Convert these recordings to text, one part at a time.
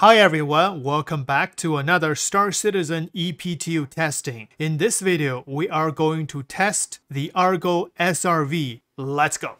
Hi everyone, welcome back to another Star Citizen EPTU testing. In this video, we are going to test the Argo SRV. Let's go!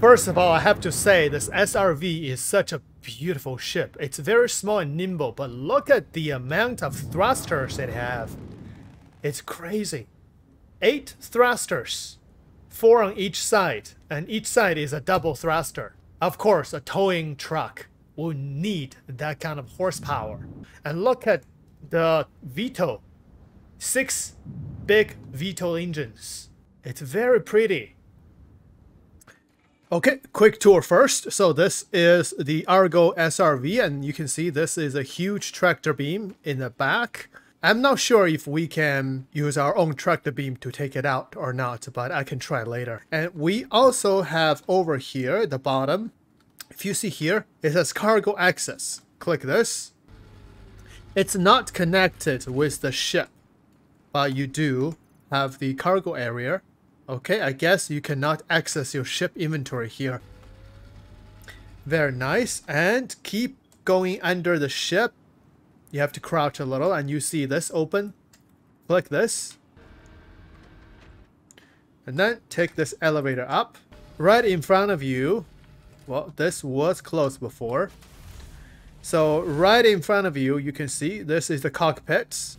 First of all, I have to say this SRV is such a beautiful ship. It's very small and nimble, but look at the amount of thrusters it has. It's crazy. 8 thrusters, 4 on each side, and each side is a double thruster. Of course, a towing truck will need that kind of horsepower. And look at the Vito. 6 big Vito engines. It's very pretty. Okay, quick tour first. So this is the Argo SRV, and you can see this is a huge tractor beam in the back. I'm not sure if we can use our own tractor beam to take it out or not, but I can try later. And we also have over here at the bottom, if you see here, it says cargo access. Click this. It's not connected with the ship, but you do have the cargo area. Okay, I guess you cannot access your ship inventory here. Very nice. And keep going under the ship. You have to crouch a little and you see this open. Click this. And then take this elevator up. Right in front of you. Well, this was closed before. So right in front of you, you can see this is the cockpits.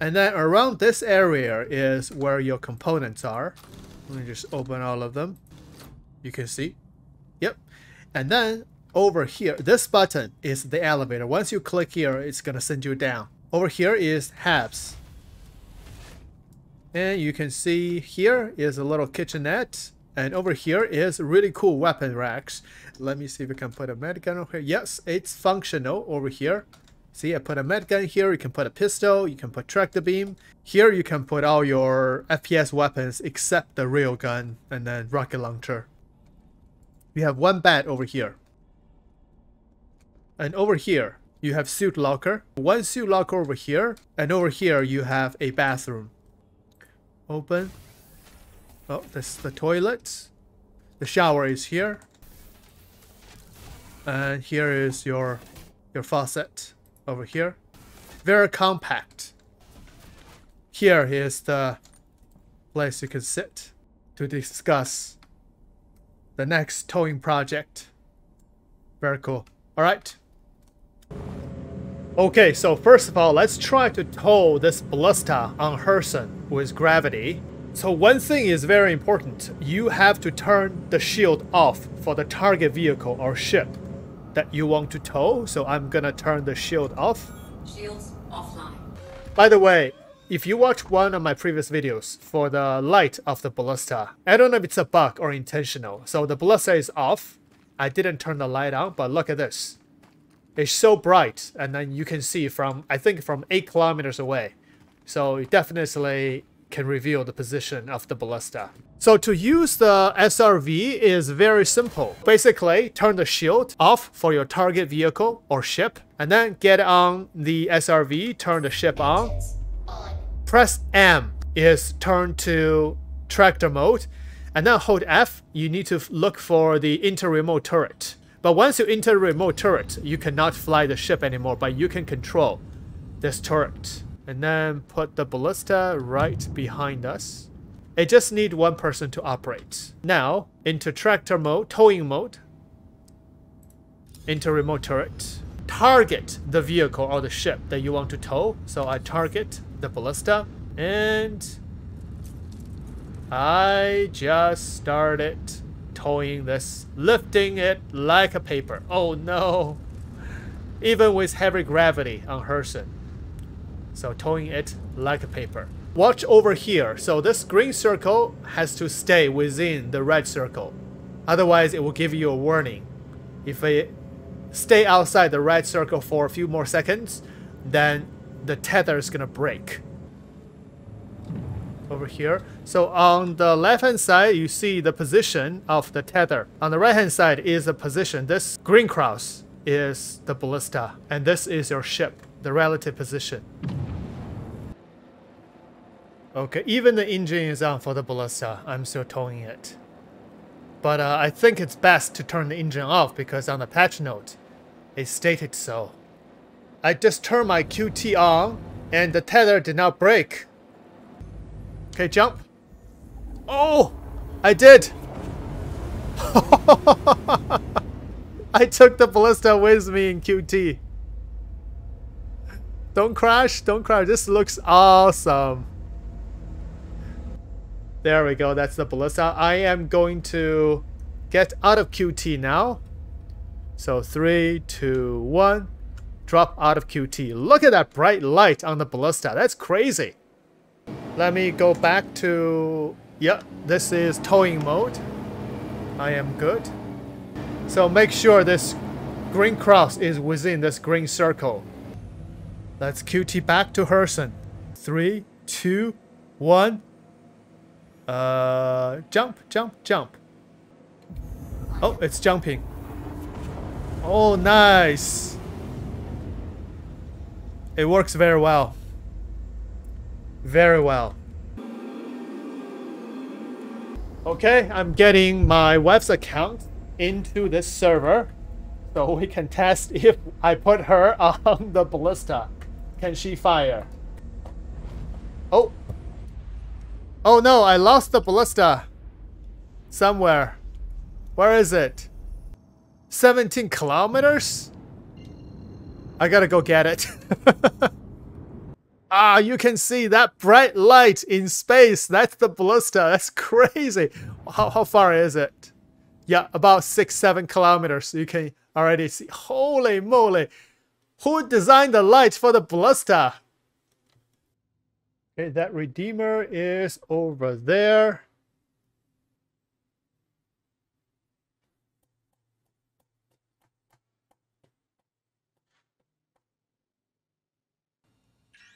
And then around this area is where your components are. Let me just open all of them. You can see. Yep. And then over here, this button is the elevator. Once you click here, it's going to send you down. Over here is HABs. And you can see here is a little kitchenette. And over here is really cool weapon racks. Let me see if we can put a medgun over here. Yes, it's functional over here. See, I put a medgun here. You can put a pistol. You can put tractor beam. Here you can put all your FPS weapons except the railgun and then rocket launcher. You have one bed over here. And over here, you have suit locker. One suit locker over here. And over here, you have a bathroom. Open. Oh, this is the toilet. The shower is here. And here is your faucet over here. Very compact. Here is the place you can sit to discuss the next towing project. Very cool. All right. Okay, so first of all, let's try to tow this Ballista on Hurston with gravity. So one thing is very important. You have to turn the shield off for the target vehicle or ship that you want to tow. So I'm gonna turn the shield off. Shields offline. By the way, if you watched one of my previous videos for the light of the Ballista, I don't know if it's a bug or intentional. So the Ballista is off. I didn't turn the light on, but look at this. It's so bright. And then you can see from, I think from 8 kilometers away. So it definitely can reveal the position of the Ballista. So to use the SRV is very simple. Basically, turn the shield off for your target vehicle or ship, and then get on the SRV, turn the ship on. Press M is turn to tractor mode, and then hold F, you need to look for the inter-remote turret. But once you enter remote turret, you cannot fly the ship anymore, but you can control this turret. And then put the Ballista right behind us. It just needs one person to operate. Now, into tractor mode, towing mode. Into remote turret. Target the vehicle or the ship that you want to tow. So I target the Ballista. And I just started towing this, lifting it like a paper. Oh no. Even with heavy gravity on Hurston. So towing it like a paper. Watch over here. So this green circle has to stay within the red circle. Otherwise, it will give you a warning. If it stay outside the red circle for a few more seconds, then the tether is going to break. Over here. So on the left-hand side, you see the position of the tether. On the right-hand side is the position. This green cross is the Ballista. And this is your ship, the relative position. Okay, even the engine is on for the Ballista. I'm still towing it. But I think it's best to turn the engine off because on the patch note, it stated so. I just turned my QT on and the tether did not break. Okay, jump. Oh, I did. I took the ballista with me in QT. Don't crash, don't crash. This looks awesome. There we go, that's the ballista. I am going to get out of QT now. So 3, 2, 1, drop out of QT. Look at that bright light on the ballista. That's crazy. Let me go back to, yep, this is towing mode. I am good. So make sure this green cross is within this green circle. Let's QT back to Hurston. 3, 2, 1. Jump, jump, jump. Oh, it's jumping. Oh, nice. It works very well. Very well. Okay, I'm getting my wife's account into this server so we can test if I put her on the ballista. Can she fire? Oh. Oh no, I lost the ballista somewhere. Where is it? 17 kilometers? I gotta go get it. Ah, you can see that bright light in space. That's the ballista. That's crazy. How far is it? Yeah, about 6-7 kilometers. You can already see. Holy moly. Who designed the light for the ballista? Okay, that Redeemer is over there.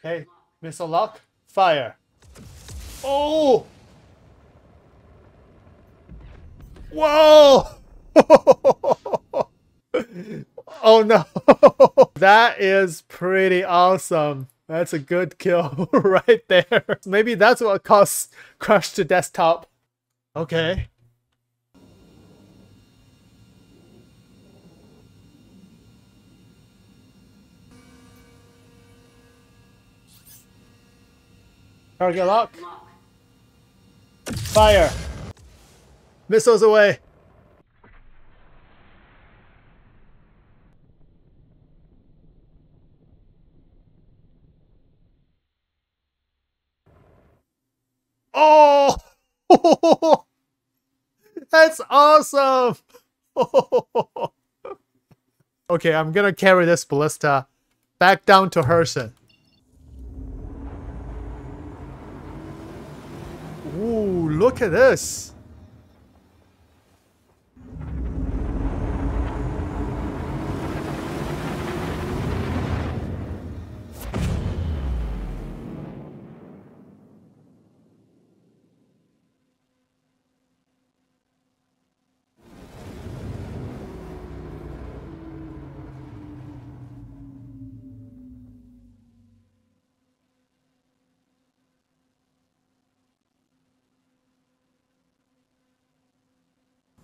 Okay, missile lock, fire. Oh! Whoa! Oh no! That is pretty awesome. That's a good kill right there. Maybe that's what caused crash to desktop. Okay. Target lock. Fire. Missiles away. Oh, that's awesome. Okay, I'm gonna carry this ballista back down to Hurston. Ooh, look at this.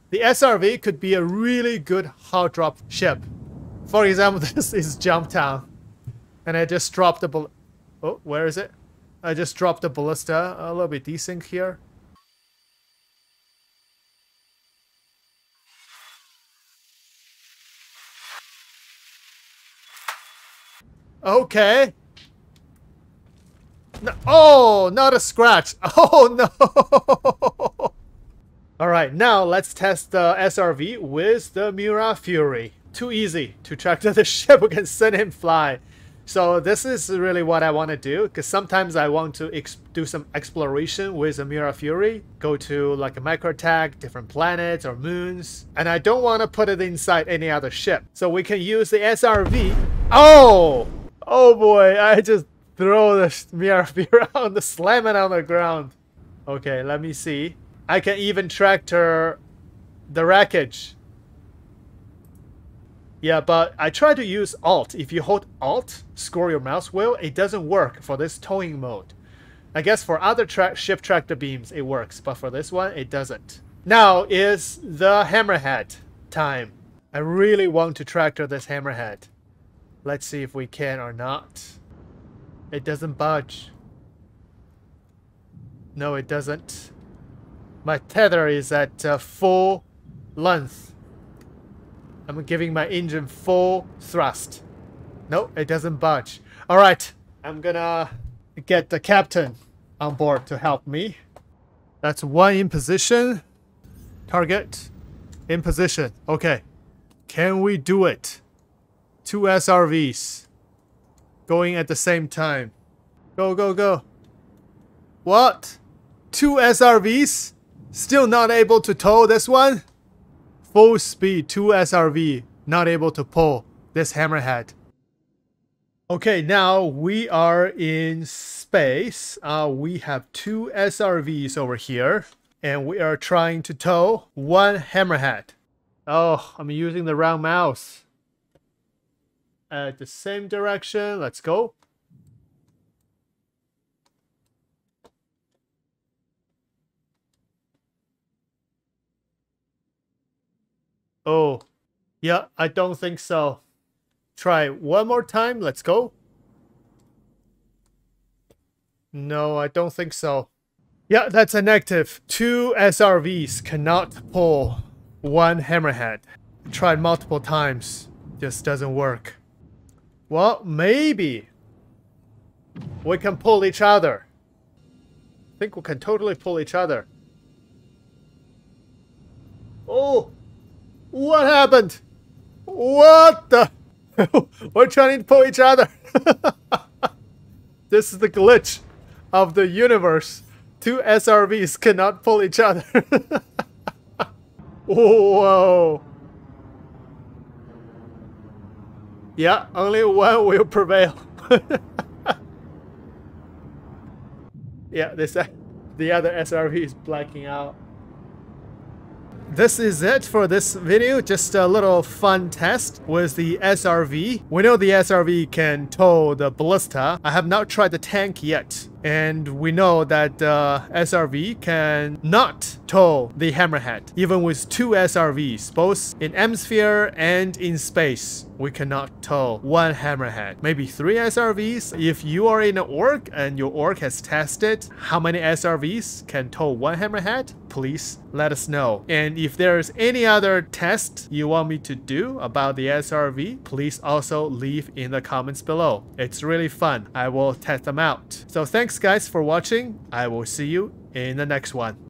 The SRV could be a really good hard drop ship. For example, this is Jump Town. And I just dropped the ballista. Oh, where is it? I just dropped the ballista. A little bit desync here. Okay. No, oh, not a scratch. Oh, no. All right, now let's test the SRV with the Mira Fury. Too easy to track to the ship. We can send him fly. So this is really what I want to do, because sometimes I want to do some exploration with the Mira Fury. Go to like a microtech, different planets or moons. And I don't want to put it inside any other ship. So we can use the SRV. Oh! Oh boy, I just throw the Mira Fury on the slam it on the ground. Okay, let me see. I can even track the wreckage. Yeah, but I try to use Alt. If you hold Alt, scroll your mouse wheel, it doesn't work for this towing mode. I guess for other ship tractor beams it works, but for this one it doesn't. Now is the Hammerhead time. I really want to tractor this Hammerhead. Let's see if we can or not. It doesn't budge. No, it doesn't. My tether is at full length. I'm giving my engine full thrust. No, it doesn't budge. All right, I'm gonna get the captain on board to help me. That's one in position. Target in position. Okay. Can we do it? Two SRVs going at the same time. Go, go, go. What? Two SRVs? Still not able to tow this one? Full speed, two SRV. Not able to pull this Hammerhead. Okay, now we are in space. We have two SRVs over here. And we are trying to tow one Hammerhead. Oh, I'm using the round mouse. At the same direction. Let's go. Oh, yeah, I don't think so. Try one more time. Let's go. No, I don't think so. Yeah, that's a negative. Two SRVs cannot pull one Hammerhead. Tried multiple times. Just doesn't work. Well, maybe we can pull each other. I think we can totally pull each other. Oh, what happened? What the? We're trying to pull each other. This is the glitch of the universe. Two SRVs cannot pull each other. Whoa. Yeah, only one will prevail. Yeah, the other SRV is blacking out. This is it for this video. Just a little fun test with the SRV. We know the SRV can tow the Ballista. I have not tried the tank yet. And we know that SRV can not tow the Hammerhead. Even with two SRVs, both in atmosphere and in space, we cannot tow one Hammerhead. Maybe three SRVs. If you are in an org and your org has tested how many SRVs can tow one Hammerhead, please let us know. And if there is any other test you want me to do about the SRV, please also leave in the comments below. It's really fun. I will test them out. So thanks guys for watching. I will see you in the next one.